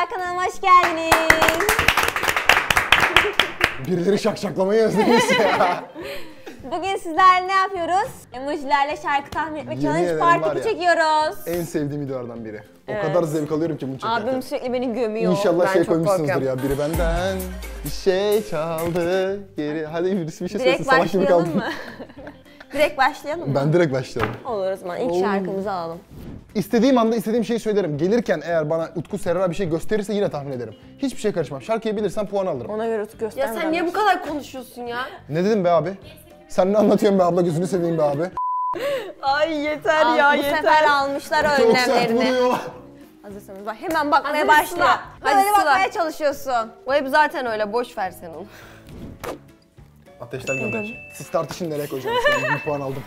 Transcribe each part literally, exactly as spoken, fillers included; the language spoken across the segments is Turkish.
Dündar kanalıma hoş geldiniz. Birileri şakşaklamayı özlemiş ya. Bugün sizlerle ne yapıyoruz? Emojilerle şarkı tahmin etme challenge part iki çekiyoruz. En sevdiğim videolardan biri. Evet. O kadar zevk alıyorum ki bunu çekerken. Abim sürekli beni gömüyor. İnşallah ben şey koymuşsunuzdur ya. Biri benden bir şey çaldı. Geri. Hadi birisi bir şey söylesin. Salak gibi kaldım. Direkt başlayalım mı? Direkt başlayalım mı? Ben direkt başlayalım. Olur o zaman. İlk Oo. şarkımızı alalım. İstediğim anda istediğim şeyi söylerim. Gelirken eğer bana Utku Serra bir şey gösterirse yine tahmin ederim. Hiçbir şey karışmam. Şarkıyı bilirsem puan alırım. Ona göre Utku göster. Ya sen niye bu kadar konuşuyorsun ya? Ne dedim be abi? Sen ne anlatıyorsun be abla, gözünü seveyim be abi. Ay yeter Al, ya bu yeter. Bu sefer almışlar önlemlerini. Hazırsanız bak hemen bakmaya Hazırsın başla. Ha. Böyle Sıla. bakmaya çalışıyorsun. O hep zaten öyle, boş ver sen onu. Ateşten gönder. Siz tartışın nereye koyacağım. Bir puan aldım.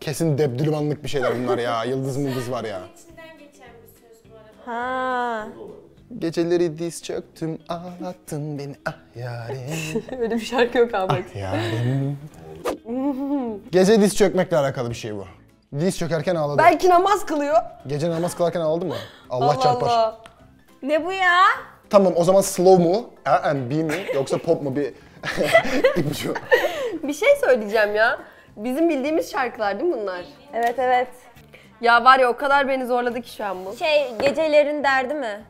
Kesin debdülmanlık bir şeyler bunlar ya. Yıldız mıldız var ya. İçinden geçen bir söz bu arada. Ha. Geceleri diz çöktüm, ağlattın beni ah yarim. Öyle bir şarkı yok abi. Ah yarim. Gece diz çökmekle alakalı bir şey bu. Diz çökerken ağladı. Belki namaz kılıyor. Gece namaz kılarken ağladı mı? Allah, Allah çarpar. Allah. Ne bu ya? Tamam o zaman slow mu, R and B mi yoksa pop mu bir ipucu? Bir şey söyleyeceğim ya. Bizim bildiğimiz şarkılar değil mi bunlar? Evet evet. Ya var ya o kadar beni zorladı ki şu an bu. Şey gecelerin derdi mi?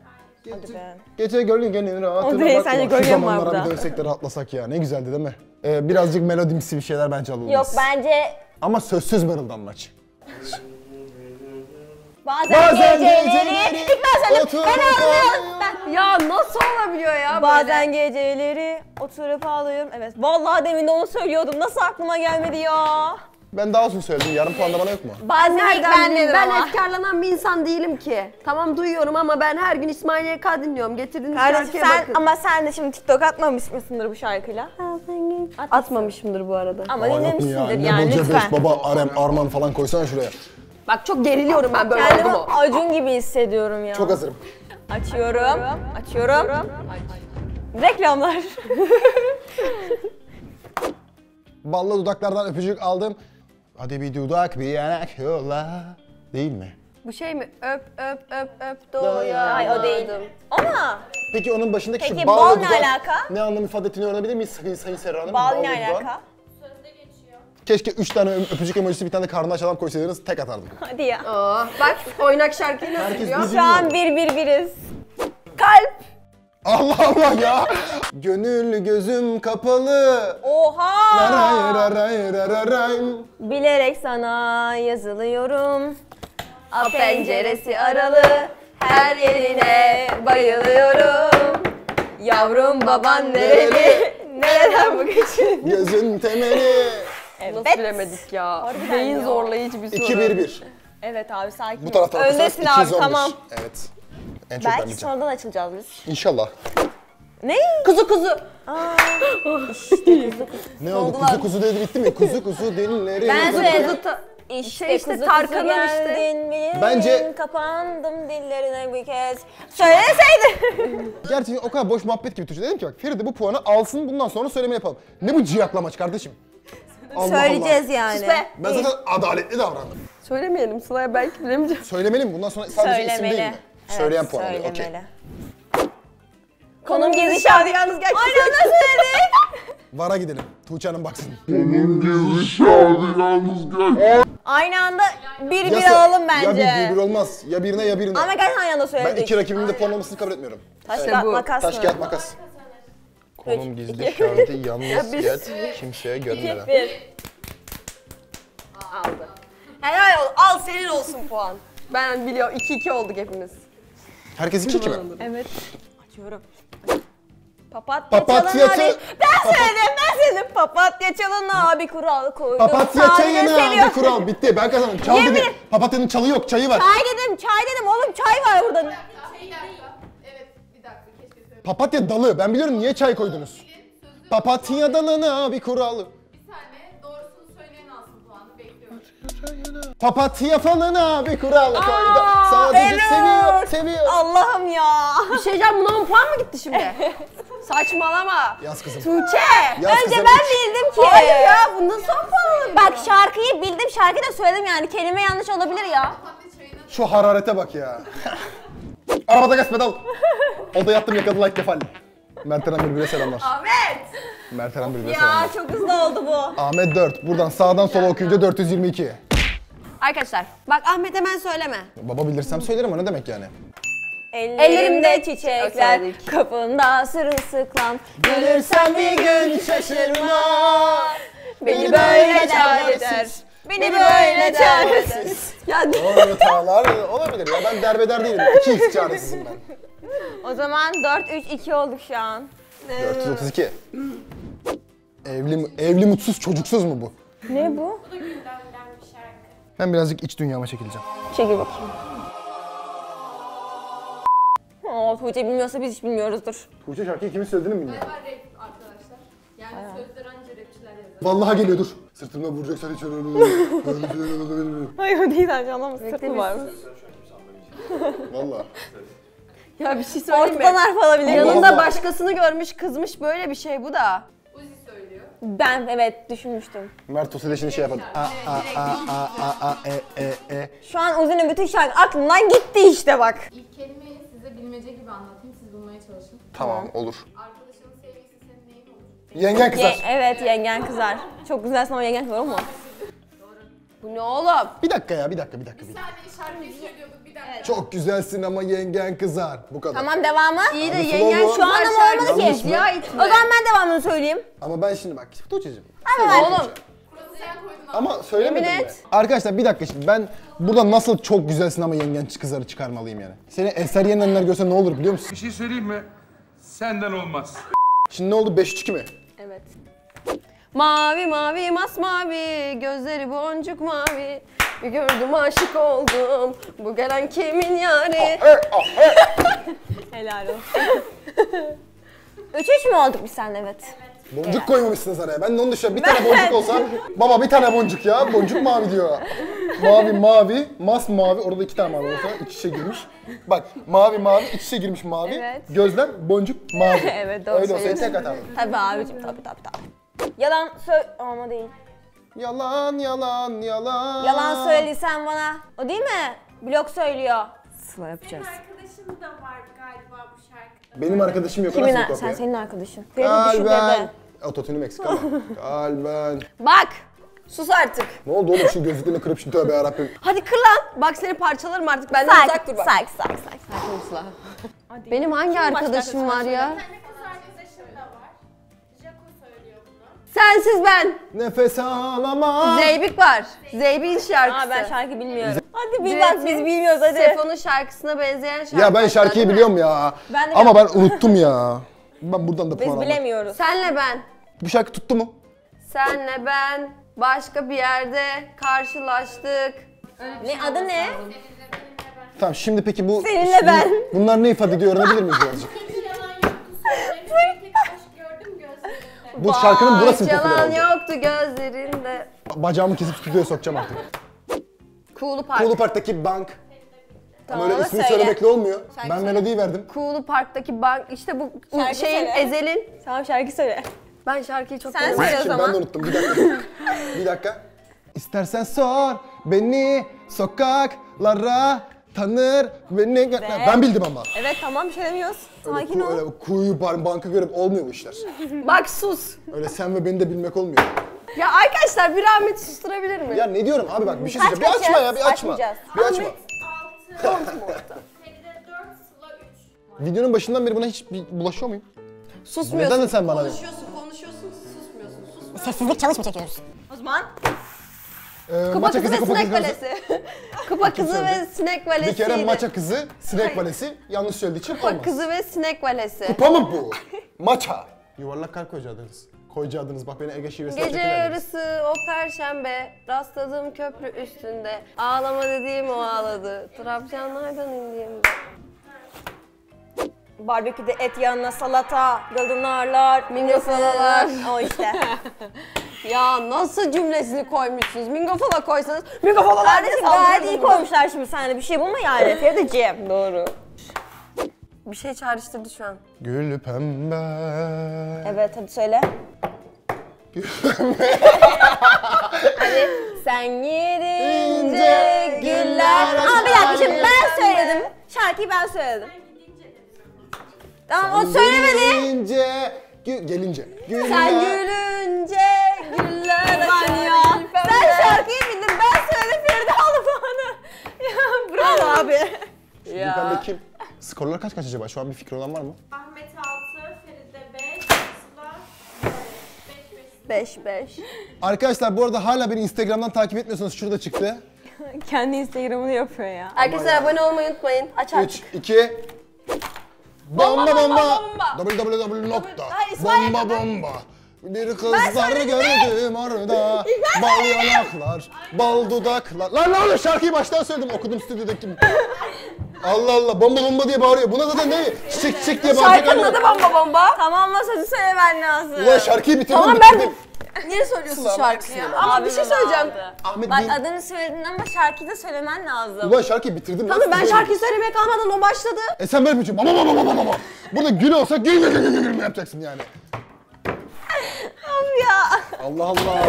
Hadi be. Gece gölge gönlünü rahatına bakma. Şu zamanlara bir dönsek de rahatlasak ya. Ne güzeldi değil mi? Ee, birazcık melodimsi bir şeyler bence alınmaz. Yok bence... Ama sözsüz mırıldanmaç. Bazen, Bazen geceleri... geceleri İkmez oturup ağlıyorum. Ben... Ya nasıl olabiliyor ya Bazen böyle? geceleri oturup ağlıyorum. Evet. Vallahi demin de onu söylüyordum. Nasıl aklıma gelmedi ya? Ben daha uzun söyledim. Yarım puan da bana yok mu? Bazen ben dedim ben ama. Efkarlanan bir insan değilim ki. Tamam duyuyorum ama ben her gün İsmail Y K dinliyorum. Getirdiğiniz şarkıya sen, bakın. Ama sen de şimdi TikTok atmamış mısındır bu şarkıyla? Atmamışımdır bu arada. Ama dinlemişsindir ya, yani lütfen. Beş, baba, Arem, Arman falan koysana şuraya. Bak çok geriliyorum ben böyle. Kendimi Acun gibi hissediyorum ya. Çok hazırım. Açıyorum. Açıyorum. Açıyorum. Açıyorum. Aç. Reklamlar. Ballı dudaklardan öpücük aldım. Hadi bir dudak bir yanak yola. Değil mi? Bu şey mi? Öp öp öp öp doya. Hayır o değildim. Ama. Peki onun başındaki Peki, şu bal ne dudak, alaka? Ne anlam ifade ettiğini öğrenebilir miyiz Sayın Sayın Serra Hanım? Bal ne alaka? Dudak. Sözde geçiyor. Keşke üç tane öpücük emojisi bir tane de karnına açalım koysaydınız tek atardım. Hadi ya. Aa, bak oynak şarkıyı nasıl diyor? Şu an bir bir biriz. Kalp. Allah Allah ya. Gönül gözüm kapalı. Oha! Raray raray raray. Bilerek sana yazılıyorum. A penceresi aralı. Her yerine bayılıyorum. Yavrum baban nereli? Nereden bu geçin? Gözün temeli. Evet. Nasıl bilemedik ya? Beyin zorlayıcı bir soru. iki bir bir. Evet abi sakin. Bu taraftan öndesin abi tamam. Evet. Belki sonradan açılacağız biz. İnşallah. Ne? Kuzu kuzu. Aa, işte kuzu kuzu. Ne oldu? Kuzu kuzu dedi bitti mi? Kuzu kuzu dinlerim. Ben söyledim. İşte şey işte Tarkan'ın işte. Bence... Kapandım dillerine bir kez. Söyleseydi. Gerçekten o kadar boş muhabbet gibi Tuğçe. Dedim ki bak Feride bu puanı alsın bundan sonra söyleme yapalım. Ne bu ciyaklamaç kardeşim? Allah Söyleyeceğiz Allah. yani. Sus be. Ben zaten adaletli davrandım. Söylemeyelim Sıla'ya belki bilemeyeceğim. Söylemeliyim bundan sonra sadece Söylemeli. isim değil mi? Evet, Söyleyen puan alıyor, okey. Konum gezi şahı yalnız gerçekten. Aynen nasıl dedi? Vara gidelim, Tuğçe Hanım baksın. Konum gezi şahı yalnız gerçekten. Aynı anda bir bir alalım bence. Ya bir bir olmaz, ya birine ya birine. Ama gerçekten aynı anda söyledik. Ben iki rakibimin de puan olmasını kabul etmiyorum. Taş evet. kağıt makas Taş kağıt makas. Konum gizli şahı yalnız git, kimseye görmeden. Aldı. Helal ol, al senin olsun puan. Ben biliyorum, iki iki olduk hepimiz. Herkes iki iki mi? Evet. Açıyorum. Papatya, papatya çalan abi. Ben söyledim, ben söyledim. Papatya çalan abi kural koydum. Papatya çalan abi kural. Bitti, ben kazandım. Çal Yemin... dedi. Papatyanın çalı yok, çayı var. Çay dedim, çay dedim. Oğlum çay var burada. Bir dakika, bir dakika. Evet, bir dakika. Keşke söyleyeyim. Papatya dalı. Ben biliyorum niye çay koydunuz. Papatya dalına abi kural. Papatya falan abi kural koydu. Sadece seviyor, seviyor. Allah'ım ya. Bir şey diyeceğim, buna on puan mı gitti şimdi? Saçmalama. Yaz kızım. Tuğçe. Yaz önce kızım. Ben bildim ki. Hayır ya, bundan son puan. Bak şarkıyı bildim, şarkıyı da söyledim yani. Kelime yanlış olabilir ya. Şu hararete bak ya. Arabada gaz pedal. Oda yattım yakadı like kefal. Mert Eren Bülbül'e selamlar. Ahmet! Mert Eren Bülbül'e selamlar. Ya çok hızlı oldu bu. Ahmet dört. Buradan sağdan sola okuyunca dört yüz yirmi iki. Arkadaşlar bak Ahmet hemen söyleme. Baba bilirsem söylerim o ne demek yani? Ellerimde çiçekler, kapında sırılsıklam. Görürsem bir gün şaşırma. Beni böyle çaresiz. Beni böyle çaresiz. Ya hatalar olabilir ya ben derbeder değilim. iki x çaresizim ben. O zaman dört üç iki olduk şu an. dört yüz otuz iki. Evli, evli mutsuz çocuksuz mu bu? Ne bu? Bu da gündemden bir şarkı. Ben birazcık iç dünyama çekileceğim. Çekil bakayım. Oo, Tuğçe bilmiyorsa biz hiç bilmiyoruzdur. Tuğçe şarkıyı kimin söylediğini bilmiyor. Galiba rap arkadaşlar. Yani Aya. Sözler anca rapçiler yazıyor. Vallahi geliyordur. Sırtımda vuracaksan hiç öyle öyle. Hayır o değil anca anlamaz. Sırtım var mı? Vallahi. Ya bir şey söyleyeyim mi? Ortadan harf alabilir. Yanında Allah. Başkasını görmüş, kızmış böyle bir şey bu da. Uzi söylüyor. Ben evet düşünmüştüm. Mert Uzi'de şimdi şey yapalım. Şu an Uzi'nin bütün şarkı aklımdan gitti işte bak. İlk kelimeyi size bilmece gibi anlatayım, siz bulmaya çalışın. Tamam olur. Arkadaşının sevgilisi senin neyin olur? Yengen kızar. Ye evet yengen kızar. Çok güzelsin ama yengen kızar ama. Bu ne oğlum? Bir dakika ya, bir dakika, bir dakika. Bir saniye şarkıyı söylüyorduk, bir dakika. Evet. Çok güzelsin ama yengen kızar. Bu kadar. Tamam devamı. İyi de yengen şu an ama olmadı ki. O zaman ben devamını söyleyeyim. Ama ben şimdi bak, Tuğçe'cim. Ama oğlum. Ama söylemedim mi? Arkadaşlar bir dakika şimdi ben burada nasıl çok güzelsin ama yengen kızarı çıkarmalıyım yani. Seni eser yenenler görse ne olur biliyor musun? Bir şey söyleyeyim mi? Senden olmaz. Şimdi ne oldu? beş üç iki mi? Evet. Mavi mavi masmavi, gözleri boncuk mavi. Bir gördüm aşık oldum, bu gelen kimin yâri? Helal olsun. üç üç mü olduk biz seninle? Evet. Boncuk helal. Koymamışsınız araya, ben de onu düşünüyorum. Bir tane boncuk olsa, baba bir tane boncuk ya, boncuk mavi diyor. Mavi mavi, masmavi, orada iki tane mavi olsa iç içe girmiş. Bak, mavi mavi, iç içe girmiş mavi, evet. Gözler boncuk mavi. Evet doğru söylüyorsun. Öyle olsa tek atalım. Tabii abicim, tabii tabii tabii. Yalan söyle... Ama değil. Yalan, yalan, yalan. Yalan söylesen bana. O değil mi? Blok söylüyor. Sıla yapacağız. Senin arkadaşın da var galiba bu şarkıda. Benim arkadaşım yok. Kimin nasıl bir kopya? Sen senin arkadaşın. Kalben. Ototünüm eksik ama. Kalben. Bak! Sus artık. Ne oldu oğlum şu gözlüklerini kırıp şimdi tövbe yarabbim. Hadi kır lan. Bak seni parçalarım artık. Benden sak, uzak dur bak. Sak, sak, sak. Sakin Sıla. Benim hangi kim arkadaşım var ya? Sensiz ben. Nefes alamam. Zeybik var. Zeybik'in şarkısı. Aa ben şarkı bilmiyorum. Hadi bil bak biz bilmiyoruz hadi. Sefon'un şarkısına benzeyen şarkı. Ya ben şarkıyı biliyorum ya. Ben de ama biliyorum. Ben unuttum ya. Ben buradan da puan aldım. Biz bilemiyoruz. Senle ben. Bu şarkı tuttu mu? Senle ben başka bir yerde karşılaştık. Ne adı ne? Tamam şimdi peki bu... Seninle şimdi, ben. Bunlar ne ifade ediyor öğrenebilir miyiz birazcık? Bu vay, şarkının burası mı popüler oldu? Yalan yoktu gözlerinde. Bacağımı kesip stüdyoya sokacağım artık. Cool Park. Cool Park'taki bank. Tamam, ama öyle ismini söyle. Söylemekle olmuyor. Şarkı ben söyle. Melodiyi verdim. Cool Park'taki bank. İşte bu şarkı şeyin, söyle. Ezel'in. Tamam şarkı söyle. Ben şarkıyı çok beğendim. Sen söyle o zaman. Ben de unuttum. Bir dakika. Bir dakika. İstersen sor beni sokaklara tanır beni. Ve... Ben bildim ama. Evet tamam bir şey demiyoruz. Sakin öyle, ol. Öyle kuyu banka görüp olmuyor bu işler. Bak sus. Öyle sen ve beni de bilmek olmuyor. Ya arkadaşlar bir Ahmet susturabilir mi? Ya ne diyorum abi bak bir şey söyleyeceğim. Bir açma ya bir açma. Bir açma. Ahmet altı. Feride dört, Sıla üç. Videonun başından beri buna hiç bulaşıyor muyum? Susmuyorsun. Neden sen bana? Konuşuyorsun konuşuyorsun susmuyorsun. susmuyorsun. Sessizlik çalışma çekiyoruz. O zaman. Ee, kupa, kızı kızı, kupa, kızı, kupa kızı ve sinek valesi. Kupa kızı ve sinek valesi. Bir kere maça kızı, sinek valesi yanlış söylediği için kupa olmaz. Kupa kızı ve sinek valesi. Kupa mı bu? Maça. Yuvarlak kar koyacaktınız. Koyacaktınız bak beni Ege şivesine çekiyor. Gece yarısı o perşembe rastladığım köprü üstünde. Ağlama dediğim o ağladı. Trabzanlardan indiğimde. Barbeküde et yanına salata, gadınarlar, mingofalalar. O işte. Ya nasıl cümlesini koymuşsunuz? Mingofala koysanız, mingofalalar diye gayet iyi koymuşlar şimdi sana. Bir şey bulma yani. Feride doğru. Bir şey çağrıştırdı şu an. Gül pembe. Evet hadi söyle. Gül pembe. Hadi. Sen gidince güller. Ama bir dakika şimdi ben söyledim. Şarkıyı ben söyledim. Ben gidince dedim. Tamam, o söylemedi. Gelince, gelince. Gülüne. Sen gülünce güller açar. Sen şarkıyı bildin, ben söyledim, Feride aldı puanı. Ya bravo abi. Şimdi ya. Pembe kim? Skorlar kaç kaç acaba? Şu an bir fikri olan var mı? Ahmet altı, Feride beş, Sıla beş beş. Arkadaşlar bu arada hala beni Instagram'dan takip etmiyorsanız şurada çıktı. Kendi Instagram'ını yapıyor ya. Arkadaşlar ya. Abone olmayı unutmayın. Aç artık. üç, iki... Bomba bomba! www nokta bomba bomba Bir kızları gördüm orada. Bal yanaklar, bal dudaklar. Lan ne oluyor? Şarkıyı baştan söyledim. Okudum stüdyodaki. Allah Allah, bomba bomba diye bağırıyor. Buna zaten ne? Çiçek çiçek diye bağırıyor. Şarkının adı bomba bomba. Tamamla sözü söylemen lazım. Ulan şarkıyı bitirdim. Tamam ben... Niye söylüyorsun şarkıyı? Ama bir şey söyleyeceğim. Bak adını söyledin ama şarkıyı da söylemen lazım. Ulan şarkıyı bitirdim. Tabii ben şarkıyı söylemek almadan o başladı. E sen böyle bir baba baba baba baba. Burada gül olsa gül gül gül gül yapacaksın yani. Abi ya. Allah Allah.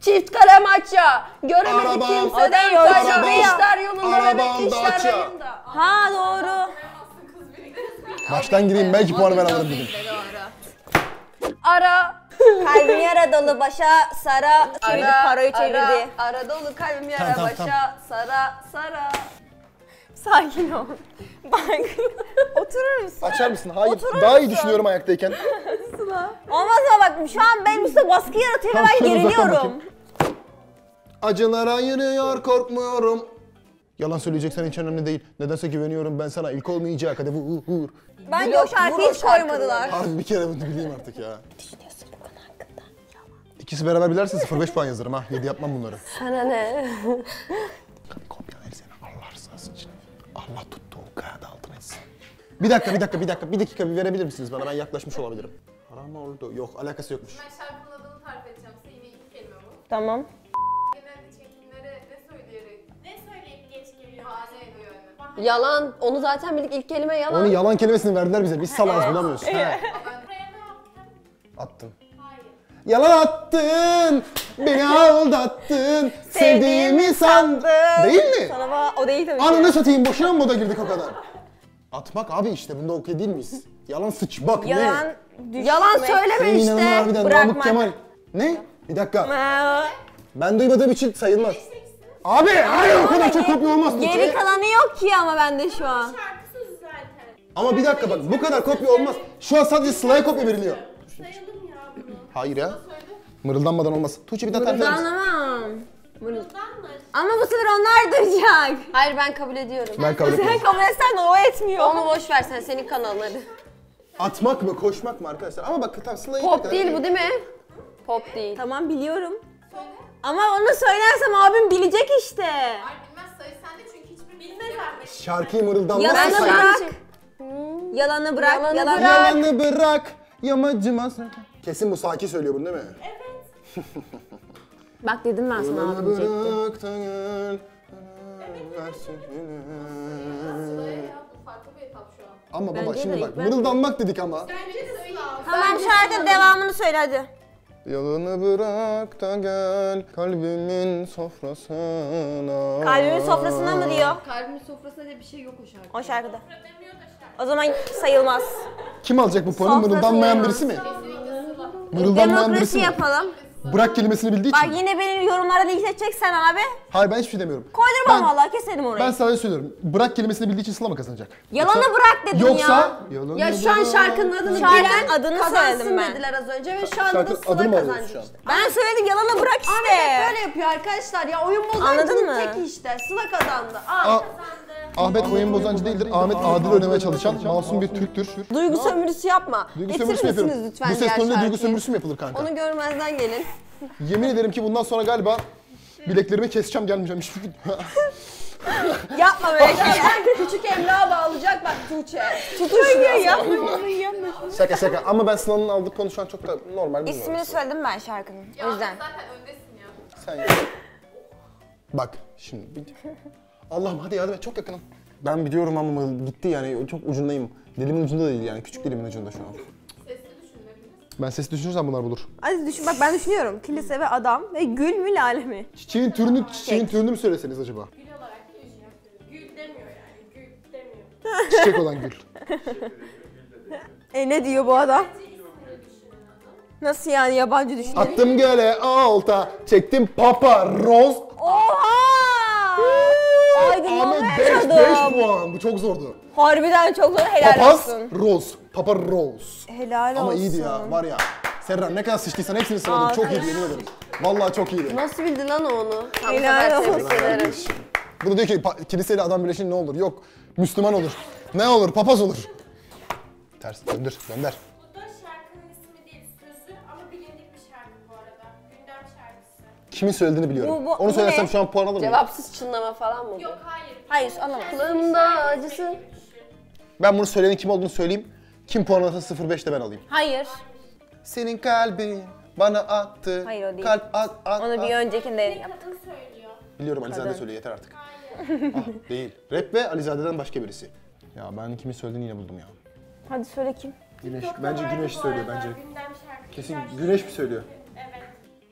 Çift kalem açça, göremedik kimseden yolda ve işler yolunda ve işler yolunda. Ha doğru. Baştan gireyim belki puan ben alırım dedim. Ara. Kalbim yara dolu başa sara. Çevirdi parayı çevirdi. Ara dolu kalbim yara başa sara sara. Sakin ol. Bak. Oturur musun? Açar mısın? Hayır. Oturur daha musun? İyi düşünüyorum ayaktayken. Sıla. Olmaz ama bak şu an benim üstüne baskı yaratıyor ve ben geriliyorum. Acılara yürüyor korkmuyorum. Yalan söyleyeceksen hiç önemli değil. Nedense güveniyorum ben sana ilk olmayacak. Hadi vur vur. Bence o şarkıyı hiç koymadılar. Abi bir kere bunu bileyim artık ya. Düşünüyorsun bu konu hakkında. Yalan. İkisi beraber bilerse sıfır beş puan yazarım ha. yedi yapmam bunları. Sana ne? Allah tuttuğum kağıdı altına etsin. Bir dakika, bir dakika, bir dakika, bir dakika bir verebilir misiniz bana? Ben yaklaşmış olabilirim. Haram oldu. Yok, alakası yokmuş. Ben şarkının adını tarif edeceğim size. Yine iki kelime bu. Tamam. Genelde çekimlere ne söyleyerek, ne söyleyip geç geliyor, bahane ediyor. Bahane. Yalan. Onu zaten bildik. İlk kelime yalan. Onu yalan kelimesini verdiler bize. Biz salaz bulamıyoruz. He. Buraya ne attın? Attım. Hayır. Yalan attın. Beni aldattın, sevdiğimi sandın. Değil mi? Sana o değil tabii. Ananı satayım, boşuna mı moda girdik o kadar? Atmak abi işte, bunda okey değil miyiz? Yalan sıçmak ne? Yalan düşmek. Yalan söyleme işte, harbiden, bırakmak. Kemal. Ne? Bir dakika. Ben duymadığım için sayılmaz. Abi, hayır o kadar çok kopya olmaz. Geri kalanı yok ki ama bende şu an. Şarkısız zaten. Ama bir dakika bak, bu kadar kopya olmaz. Şu an sadece Sıla'ya kopya veriliyor. Sayıldım ya bunu. Hayır ya. Mırıldanmadan olmaz. Tuğçe bir daha tarif ederiz. Mırıldanamam. Mırıldanmaz. Ama bu sefer onlar duyacak. Hayır ben kabul ediyorum. Ben kabul etmiyorum. Sen kabul etsen de o etmiyor. Onu boş versen senin kanalları. Atmak mı koşmak mı arkadaşlar? Ama bak tam Sıla'yı... Pop değil bu değil mi? Pop değil. Tamam biliyorum. Söyle. Ama onu söylersem abim bilecek işte. Hayır bilmez sayı sende çünkü hiçbir bilmezler. Şarkıyı mırıldanmazsa sayı. Yalanı bırak. Yalanı bırak. Yalanı bırak. Yamacıma sakın. Kesin bu Saki söylüyor bunu değil mi? Evet. Bak dedim ben sana abi diyecektim. Ama baba şimdi bak mırıldanmak dedik ama. Tamam şarkının devamını söyle hadi. Yolunu bırak da gel kalbimin sofrasına. Kalbimin sofrasına mı diyor? Kalbimin sofrasına diye bir şey yok o şarkıda. O şarkıda. O zaman sayılmaz. Kim alacak bu puanı? Mırıldanmayan birisi mi? Mırıldanmayan birisi mi? Yapalım. Bırak kelimesini bildiği için. Bak yine beni yorumlara da yükselteceksen abi. Hayır ben hiçbir şey demiyorum. Koydurma vallahi keserim orayı. Ben sadece söylüyorum. Bırak kelimesini bildiği için Sıla mı kazanacak? Yalanı yoksa, bırak dedim yoksa, ya. Yoksa... Ya şu an şarkının adını bilen adını kazansın dediler az önce ve şu anda da Sıla kazanacak. Ben söyledim yalanı bırak işte. Ahmet böyle yapıyor arkadaşlar ya oyun bozancının teki işte. Sıla kazandı. Ahmet kazandı. Ahmet oyun bozancı değildir. Ahmet adil oynamaya çalışan masum bir Türktür. Duygu sömürüsü yapma. Duygu sömürüsü yapıyorum. Bu ses tonunda duygu sömürüsü mü yapılır kanka? Onu görmezden gelin. Yemin ederim ki bundan sonra galiba bileklerimi keseceğim gelmeyeceğim. Yapma böyle. Küçük Emrah'a bağlayacak bak Tuğçe. Tutuşuyor ya. Yapma bunu yapma. Şaka şaka ama ben Sıla'nın aldığı konu şu an çok da normal. İsmini söyledim ben şarkının. O yüzden. Zaten öndesin ya. Sen ya. Bak şimdi. Allah'ım hadi yardım et çok yakınım. Ben biliyorum ama gitti yani çok ucundayım. Dilimin ucunda değil yani küçük dilimin ucunda şu an. Sesli düşünebiliriz. Ben sesli düşünürsem bunlar bulur. Hadi düşün bak ben düşünüyorum. Kilise ve adam ve gül mü lale mi? Çiçeğin türünü, çiçeğin türünü mü söyleseniz acaba? Gül olarak gül demiyor yani gül. Çiçek olan gül. E ne diyor bu adam? Nasıl yani, yabancı düşünüyor? Attım göle olta, çektim paparoz. Oha! Aydınlanmaya çalıştım. Ahmet beş beş puan. Bu çok zordu. Harbiden çok zor, helal Papaz, olsun. Paparoz. Paparoz. Helal Ama olsun. Ama iyiydi ya, var ya. Serra ne kadar sıçtıysan hepsini sıraladım. Çok iyiydi, yemin ederim. Vallahi çok iyiydi. Nasıl bildin lan onu? Helal olsun. Bunu diyor ki kiliseyle adam birleşin ne olur? Yok, Müslüman olur. Ne olur? Papaz olur. Ters, döndür, dönder. Bu da şarkının ismi değil, sözü ama bilindik bir şarkı bu arada. Gündem şarkısı. Kimin söylediğini biliyorum. Bu, bu, Onu söylersem şu an puan alır mı? Cevapsız çınlama falan mı? Yok, hayır. Hayır, anlamadım. Kulağımda acısı. Ben bunu söyleyenin kim olduğunu söyleyeyim. Kim puan alırsa sıfır beş de ben alayım. Hayır. Senin kalbin bana attı. Hayır, o değil. Kalp at, at, Onu at. bir öncekinde yaptım. söylüyor. Biliyorum, Alizade söylüyor, yeter artık. Hayır. Ah, değil. Rap ve Alizade'den başka birisi. Ya ben kimin söylediğini yine buldum ya. Hadi söyle kim? Güneş. Bence Güneş söylüyor bence. Kesin Güneş mi söylüyor? Evet.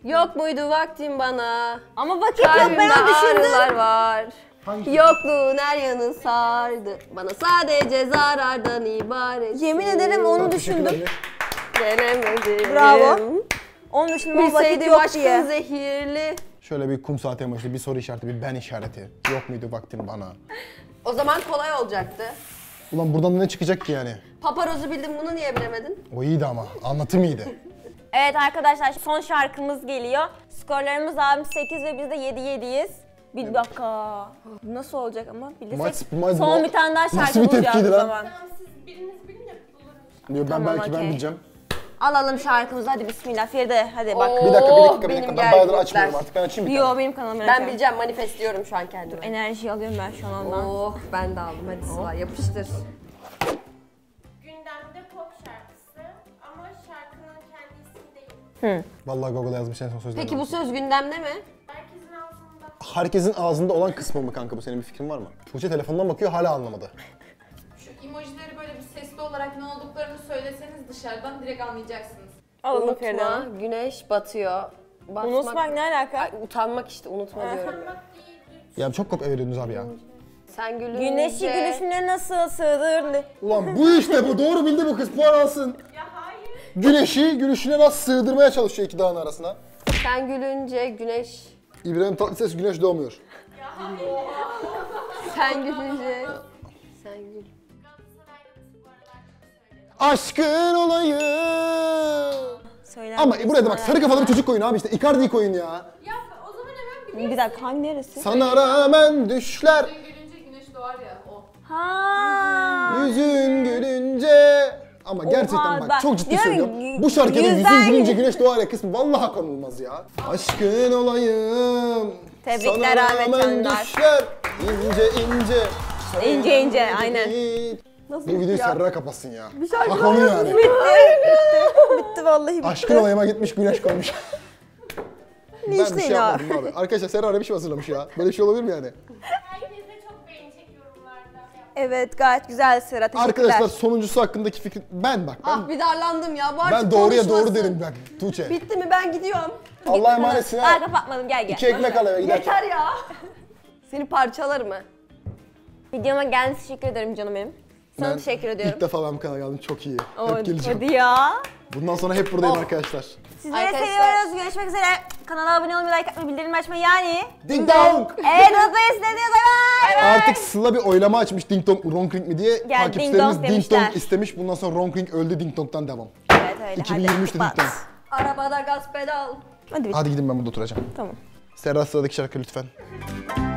Yok muydu vaktin bana? Ama vakit yok, ben onu düşündüm. Var. Hangi? Yokluğun her yanın sardı. Bana sadece zarardan ibaret. Yemin ederim onu düşündüm. Gelemedim. Bravo. Onu düşündüm ama vakit yok diye. Zehirli. Şöyle bir kum saati amaçlı bir soru işareti, bir ben işareti. Yok muydu vaktin bana? O zaman kolay olacaktı. Ulan buradan ne çıkacak ki yani? Paparozu bildim, bunu niye bilemedin? O iyiydi ama, anlatım iyiydi. Evet arkadaşlar, son şarkımız geliyor. Skorlarımız abim sekiz ve biz de yedi yediyiz. Bir evet. dakika. Nasıl olacak ama? Bilirsek son bir tane daha şarkı bulacağız o zaman. Siz biriniz bilin de bulurum. Ben tamam, belki okay. ben bileceğim. Alalım şarkımızı, hadi bismillah. Feride hadi bak. Oo, bir dakika, bir dakika, bir dakika. Ben bayağıdır açmıyorum artık, ben açayım bir tane. Yo, benim kanalım. Ben bileceğim, manifestliyorum şu an kendime. Enerjiyi alıyorum ben şu an ondan. Oh, ben de aldım. Hadi Sıla, yapıştır. Gündemde pop şarkısı ama şarkının kendisi değil. Hı. Vallahi Google'a yazmış en son sözleri. Peki bu söz gündemde mi? Herkesin ağzında. Herkesin ağzında olan kısmı mı kanka bu, senin bir fikrin var mı? Tuğçe telefondan bakıyor, hala anlamadı. Emojileri böyle bir sesli olarak ne olduklarını söyleseniz dışarıdan direkt anlayacaksınız. Alalım Unutma, Feride. Güneş batıyor. Batmak, unutmak ne alaka? Ay, utanmak işte, unutma ha. diyorum. Ya çok kopya veriyordunuz abi ya. Sen gülünce... Güneşi gülüşüne nasıl sığdırdı? Ulan bu işte bu, doğru bildi bu kız, puan alsın. Ya hayır. Güneşi gülüşüne nasıl sığdırmaya çalışıyor iki dağın arasına. Sen gülünce güneş... İbrahim Tatlıses güneş doğmuyor. Ya hayır. Sen gülünce... Sen gül... Aşkın olayı. Söyler Ama buraya da bak, sarı kafalı bir çocuk koyun abi işte, Icardi koyun ya. Ya o zaman hemen biliyorsun. Bir dakika, hangi neresi? Sana rağmen düşler. Yüzün gülünce güneş doğar ya, o. Ha. Yüzün gülünce. Ama Oha, gerçekten bak, ben çok ciddi söylüyorum. Bu şarkının yüzün gülünce güneş doğar ya kısmı vallahi konulmaz ya. Aşkın olayım. Tebrikler Ahmet Can Dündar. Düşler. İnce ince. Sarı ince ince, aynen. Nasıl bu videoyu Serra kapatsın ya. Bir şarkı Bak onu yani. Bitti. bitti. Bitti vallahi bitti. Aşkın olayıma gitmiş, güneş koymuş. Ne ben bir şey yapmadım abi. Arkadaşlar Serra öyle bir şey hazırlamış ya. Böyle bir şey olabilir mi yani? Herkese çok beğenecek yorumlarda. Evet, gayet güzel Serra. Teşekkürler. Arkadaşlar sonuncusu hakkındaki fikri... Ben bak ben... Ah bir darlandım ya. Bu artık ben doğruya konuşmasın. doğru derim bak Tuğçe. Bitti mi? Ben gidiyorum. Allah emanet Sinan. Daha kapatmadım, gel gel. İki ekmek al eve giderken. Yeter ya. Seni parçalar mı? Videoma geldiğiniz için teşekkür ederim canım benim. Sana ben teşekkür ediyorum. İlk defa ben kanala geldim, çok iyi. Oo, hep geleceğim. Hadi ya. Bundan sonra hep buradayım oh. arkadaşlar. Sizleri arkadaşlar. seviyoruz. Görüşmek üzere. Kanala abone olmayı, like atmayı, bildirim açmayı yani. Ding dong. Evet, hızlıyız. Ne diyoruz? Bay bay. Artık Sıla bir oylama açmış, ding dong wrong ring mi diye. Yani takipçilerimiz ding, ding dong istemiş. Bundan sonra wrong ring öldü, ding dong'dan devam. Evet öyle. iki bin yirmi üçte ding dong. Arabada gaz pedal. Hadi, hadi gidin, ben burada oturacağım. Tamam. Serra, sıradaki şarkı lütfen.